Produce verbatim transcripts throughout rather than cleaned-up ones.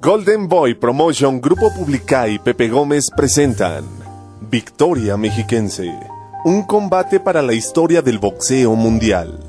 Golden Boy Promotion, Grupo Publica y Pepe Gómez presentan Victoria Mexiquense, un combate para la historia del boxeo mundial.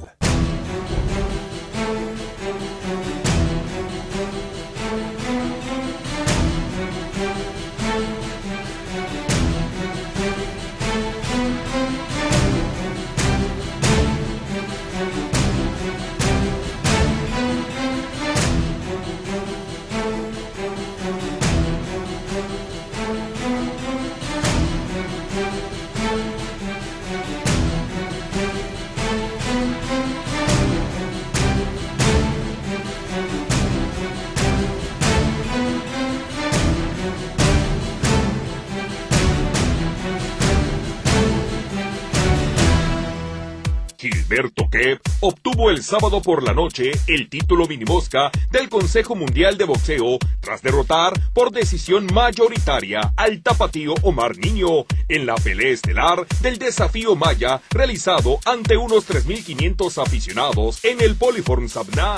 Gilberto Keb obtuvo el sábado por la noche el título Minimosca del Consejo Mundial de Boxeo tras derrotar por decisión mayoritaria al tapatío Omar Niño en la pelea estelar del desafío maya realizado ante unos tres mil quinientos aficionados en el Poliforum Sabna.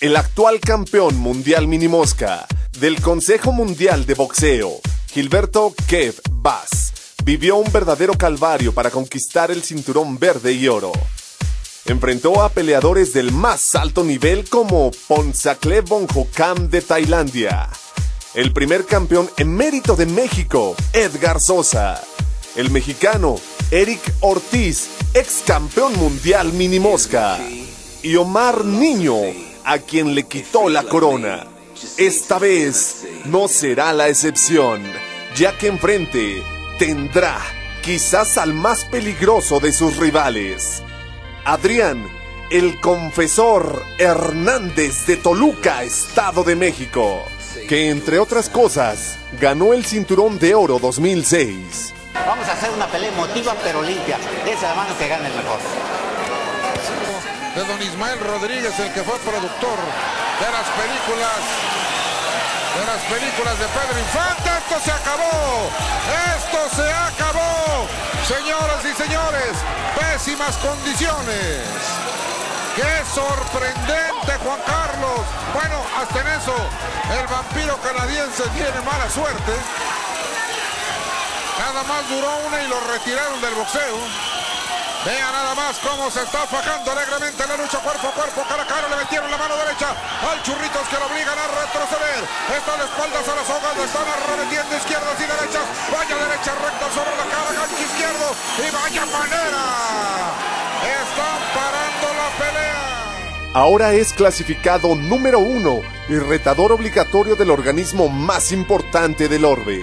El actual campeón mundial Minimosca del Consejo Mundial de Boxeo, Gilberto Keb Baas, vivió un verdadero calvario para conquistar el cinturón verde y oro. Enfrentó a peleadores del más alto nivel como Ponzacle Bonhokam de Tailandia, el primer campeón emérito de México, Edgar Sosa, el mexicano Eric Ortiz, ex campeón mundial Minimosca, y Omar Niño, a quien le quitó la corona. Esta vez no será la excepción, ya que enfrente tendrá quizás al más peligroso de sus rivales, Adrián, el Confesor Hernández de Toluca, Estado de México, que entre otras cosas ganó el cinturón de oro dos mil seis. Vamos a hacer una pelea emotiva pero limpia, de esa mano que gane el mejor. De don Ismael Rodríguez, el que fue productor de las películas, de las películas de Pedro Infante. Esto se acabó, esto se acabó, señoras y señores. Pésimas condiciones. ¡Qué sorprendente, Juan Carlos! Bueno, hasta en eso, el vampiro canadiense tiene mala suerte. Nada más duró una y lo retiraron del boxeo. Vea nada más cómo se está fajando alegremente la lucha cuerpo a cuerpo, cara a cara. Le metieron la mano derecha al Churritos, que lo obligan a retroceder. Están de espaldas a las hojas, le están arremetiendo izquierdas y derechas. Vaya derecha recta sobre la cara, gancho izquierdo y vaya manera. Están parando la pelea. Ahora es clasificado número uno y retador obligatorio del organismo más importante del orbe.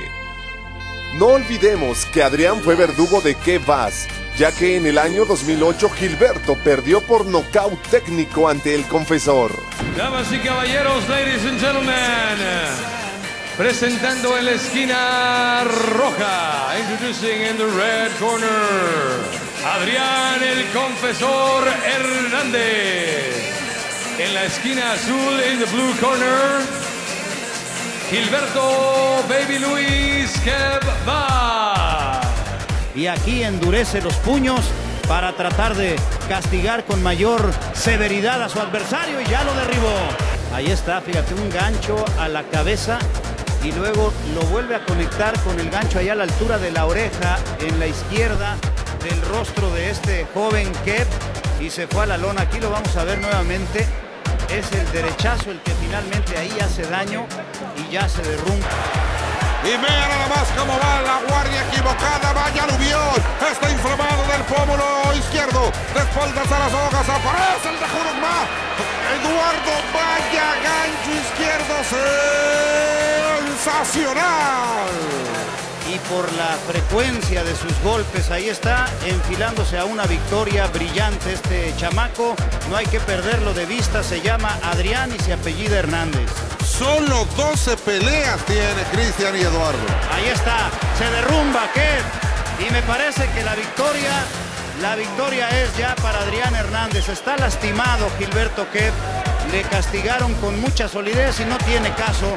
No olvidemos que Adrián fue verdugo de Keb Baas, ya que en el año dos mil ocho Gilberto perdió por nocaut técnico ante el Confesor. Damas y caballeros, ladies and gentlemen, presentando en la esquina roja, introducing in the red corner, Adrián el Confesor Hernández. En la esquina azul, in the blue corner, Gilberto Baby Luis Keb Baas. Y aquí endurece los puños para tratar de castigar con mayor severidad a su adversario, y ya lo derribó. Ahí está, fíjate, un gancho a la cabeza y luego lo vuelve a conectar con el gancho allá a la altura de la oreja, en la izquierda del rostro de este joven Keb, y se fue a la lona. Aquí lo vamos a ver nuevamente. Es el derechazo el que finalmente ahí hace daño y ya se derrumba. Y vea nada más cómo va la guardia equivocada, vaya aluvión, está inflamado del pómulo izquierdo, de espaldas a las hojas, aparece el de Jurumá, Eduardo, vaya gancho izquierdo, sensacional. Y por la frecuencia de sus golpes, ahí está, enfilándose a una victoria brillante este chamaco, no hay que perderlo de vista, se llama Adrián y se apellida Hernández. Solo doce peleas tiene Cristian y Eduardo. Ahí está, se derrumba Keb, y me parece que la victoria, la victoria es ya para Adrián Hernández. Está lastimado Gilberto Keb, le castigaron con mucha solidez y no tiene caso.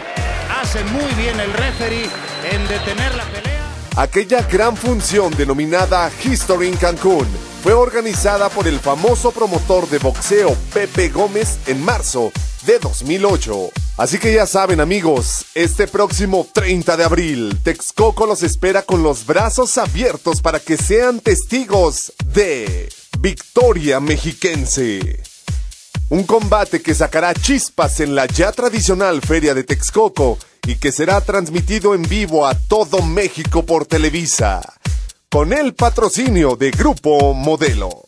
Hace muy bien el referee en detener la pelea. Aquella gran función denominada History in Cancún fue organizada por el famoso promotor de boxeo Pepe Gómez en marzo de dos mil ocho. Así que ya saben, amigos, este próximo treinta de abril, Texcoco los espera con los brazos abiertos para que sean testigos de Victoria Mexiquense. Un combate que sacará chispas en la ya tradicional Feria de Texcoco y que será transmitido en vivo a todo México por Televisa, con el patrocinio de Grupo Modelo.